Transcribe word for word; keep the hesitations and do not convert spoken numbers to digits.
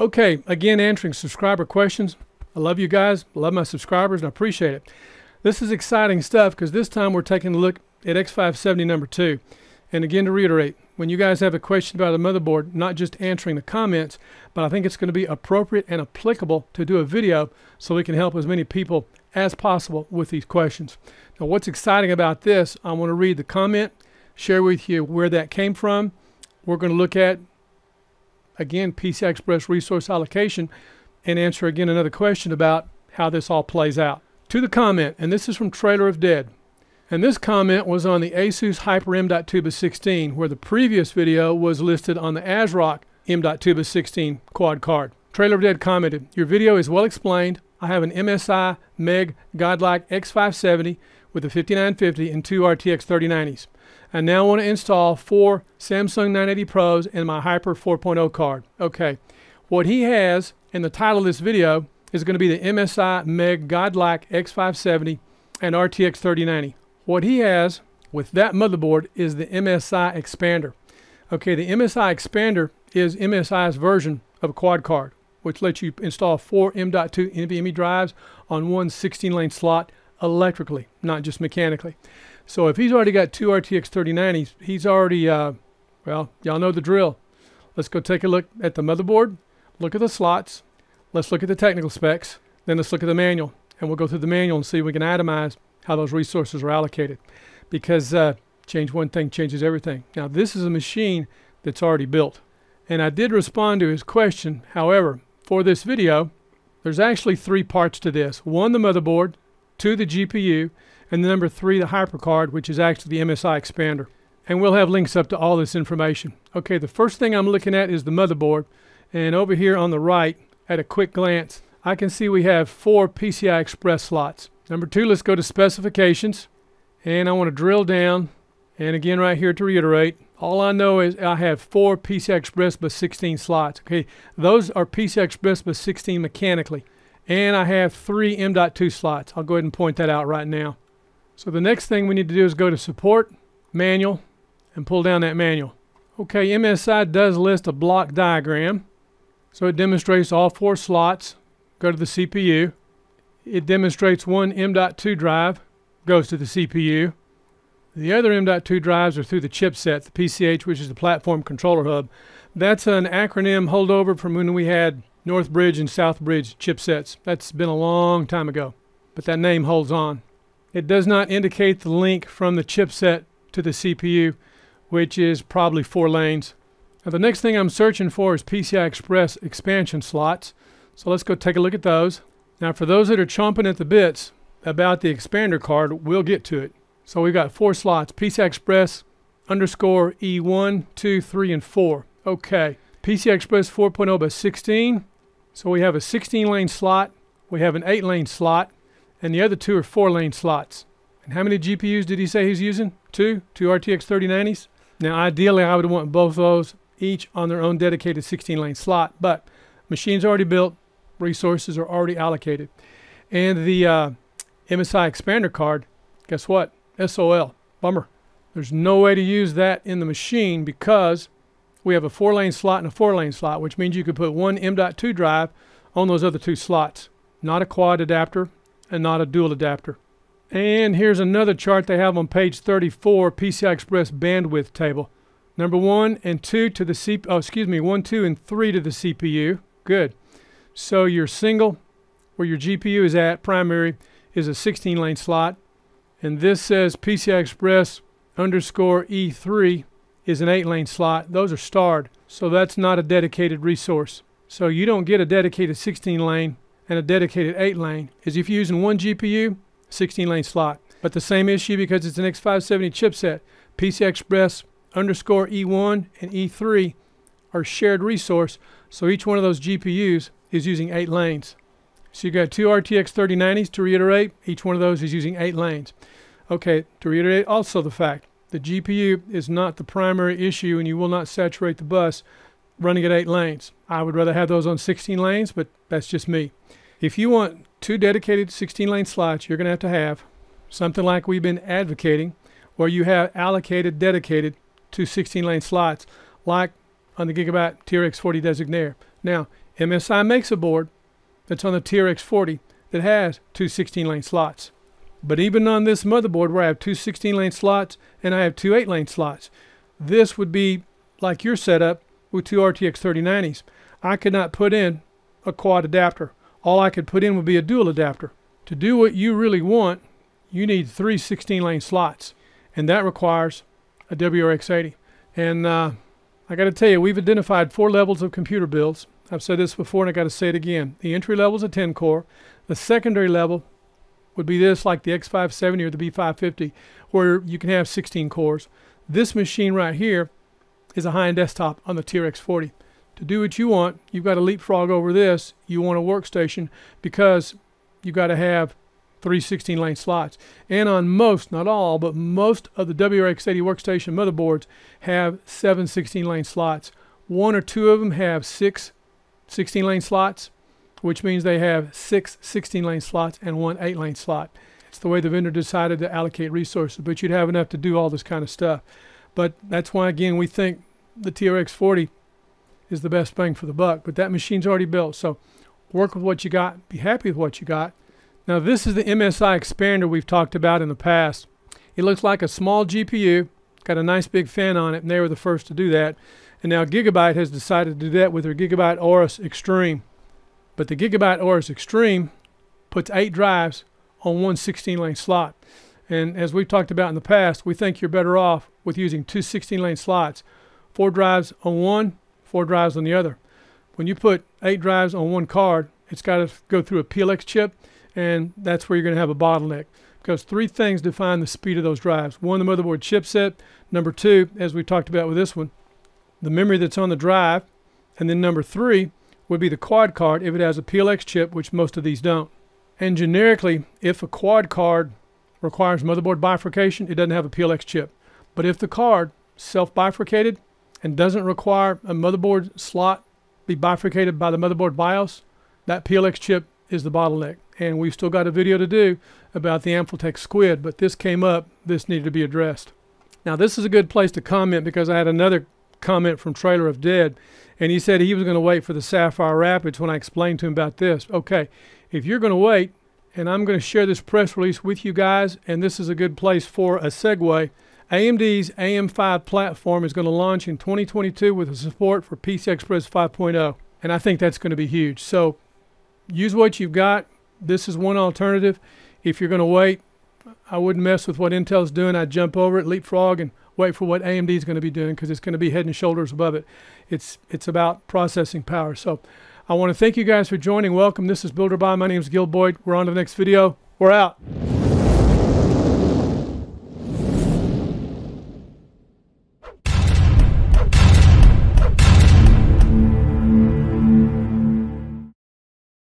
Okay, again, answering subscriber questions. I love you guys, I love my subscribers, and I appreciate it. This is exciting stuff because this time we're taking a look at X five seventy number two. And again, to reiterate, when you guys have a question about the motherboard, not just answering the comments, but I think it's going to be appropriate and applicable to do a video so we can help as many people as possible with these questions. Now, what's exciting about this, I want to read the comment, share with you where that came from. We're going to look at, again, P C I Express resource allocation and answer again another question about how this all plays out. To the comment, and this is from Trailer of Dead. And this comment was on the Asus Hyper M dot two by sixteen, where the previous video was listed on the Asrock M dot two by sixteen quad card. Trailer of Dead commented, your video is well explained. I have an M S I MEG Godlike X five seventy with a fifty-nine fifty and two R T X thirty nineties. I now want to install four Samsung nine eighty Pros and my Hyper four point oh card. Okay, what he has in the title of this video is going to be the M S I MEG Godlike X five seventy and R T X thirty ninety. What he has with that motherboard is the M S I expander. Okay, the M S I expander is M S I's version of a quad card, which lets you install four M dot two NVMe drives on one sixteen lane slot electrically, not just mechanically. So if he's already got two R T X thirty nineties, he's already, uh, well, y'all know the drill. Let's go take a look at the motherboard, look at the slots, let's look at the technical specs, then let's look at the manual, and we'll go through the manual and see if we can itemize how those resources are allocated, because uh, change one thing changes everything. Now, this is a machine that's already built, and I did respond to his question. However, for this video, there's actually three parts to this. One, the motherboard, two, the G P U, and the number three, the HyperCard, which is actually the M S I expander. And we'll have links up to all this information. Okay, the first thing I'm looking at is the motherboard, and over here on the right, at a quick glance, I can see we have four P C I Express slots. Number two, let's go to specifications, and I want to drill down, and again right here to reiterate, all I know is I have four P C I Express by sixteen slots. Okay, those are P C I Express by sixteen mechanically, and I have three M dot two slots. I'll go ahead and point that out right now. So the next thing we need to do is go to support, manual, and pull down that manual. Okay, M S I does list a block diagram, so it demonstrates all four slots. Go to the C P U. It demonstrates one M dot two drive goes to the C P U. The other M dot two drives are through the chipset, the P C H, which is the Platform Controller Hub. That's an acronym holdover from when we had Northbridge and Southbridge chipsets. That's been a long time ago, but that name holds on. It does not indicate the link from the chipset to the C P U, which is probably four lanes. Now, the next thing I'm searching for is P C I Express expansion slots. So let's go take a look at those. Now, for those that are chomping at the bits about the expander card, we'll get to it. So we've got four slots, P C I Express underscore E one, two, three, and four. Okay, P C I Express four point oh by sixteen. So we have a sixteen lane slot, we have an eight lane slot, and the other two are four lane slots. And how many G P Us did he say he's using? Two, two R T X thirty nineties. Now, ideally, I would want both those, each on their own dedicated sixteen lane slot, but machine's already built. Resources are already allocated. And the uh, M S I expander card, guess what? S O L. Bummer. There's no way to use that in the machine because we have a four lane slot and a four lane slot, which means you could put one M dot two drive on those other two slots. Not a quad adapter and not a dual adapter. And here's another chart they have on page thirty-four, P C I Express bandwidth table. Number one and two to the C P U, oh, excuse me, one, two, and three to the C P U. Good. So your single, where your G P U is at, primary, is a sixteen lane slot. And this says P C I Express underscore E three is an eight lane slot. Those are starred, so that's not a dedicated resource. So you don't get a dedicated sixteen lane and a dedicated eight lane. As if you're using one G P U, sixteen lane slot. But the same issue because it's an X five seventy chipset. P C I Express underscore E one and E three are shared resource, so each one of those G P Us is using eight lanes. So you've got two R T X thirty nineties, to reiterate, each one of those is using eight lanes. Okay, to reiterate also the fact, the G P U is not the primary issue and you will not saturate the bus running at eight lanes. I would rather have those on sixteen lanes, but that's just me. If you want two dedicated sixteen lane slots, you're gonna have to have something like we've been advocating, where you have allocated dedicated to sixteen lane slots, like on the Gigabyte T R X forty Designare. Now, M S I makes a board that's on the T R X forty that has two sixteen lane slots. But even on this motherboard where I have two sixteen lane slots and I have two eight lane slots, this would be like your setup with two R T X thirty nineties. I could not put in a quad adapter. All I could put in would be a dual adapter. To do what you really want, you need three sixteen lane slots, and that requires a W R X eighty. And uh, I got to tell you, we've identified four levels of computer builds. I've said this before and I got to say it again. The entry level is a ten core. The secondary level would be this, like the X five seventy or the B five fifty, where you can have sixteen cores. This machine right here is a high-end desktop on the T R X forty. To do what you want, you've got to leapfrog over this. You want a workstation because you've got to have three sixteen lane slots. And on most, not all, but most of the W R X eighty workstation motherboards have seven sixteen lane slots. One or two of them have six sixteen lane slots, which means they have six sixteen lane slots and one eight lane slot. It's the way the vendor decided to allocate resources, but you'd have enough to do all this kind of stuff. But that's why, again, we think the T R X forty is the best bang for the buck, but that machine's already built, so work with what you got, be happy with what you got. Now, this is the M S I expander we've talked about in the past. It looks like a small G P U, got a nice big fan on it, and they were the first to do that. And now Gigabyte has decided to do that with their Gigabyte Aorus Extreme. But the Gigabyte Aorus Extreme puts eight drives on one sixteen lane slot. And as we've talked about in the past, we think you're better off with using two sixteen lane slots. Four drives on one, four drives on the other. When you put eight drives on one card, it's got to go through a P L X chip, and that's where you're going to have a bottleneck. Because three things define the speed of those drives. One, the motherboard chipset. Number two, as we talked about with this one, the memory that's on the drive. And then number three would be the quad card if it has a P L X chip, which most of these don't. And generically, if a quad card requires motherboard bifurcation, it doesn't have a P L X chip. But if the card self-bifurcated and doesn't require a motherboard slot be bifurcated by the motherboard BIOS, that P L X chip is the bottleneck. And we've still got a video to do about the Amphitech squid, but this came up, this needed to be addressed. Now, this is a good place to comment because I had another comment from Trailer of Dead, and he said he was going to wait for the Sapphire Rapids when I explained to him about this. Okay, if you're going to wait, and I'm going to share this press release with you guys, and this is a good place for a segue. A M D's A M five platform is going to launch in twenty twenty-two with the support for P C I Express five point oh, and I think that's going to be huge. So use what you've got. This is one alternative. If you're going to wait, I wouldn't mess with what Intel's doing. I'd jump over it, leapfrog, and wait for what A M D is going to be doing, because it's going to be head and shoulders above it. It's, it's about processing power. So I want to thank you guys for joining. Welcome. This is BuildOrBuy. My name is Gil Boyd. We're on to the next video. We're out.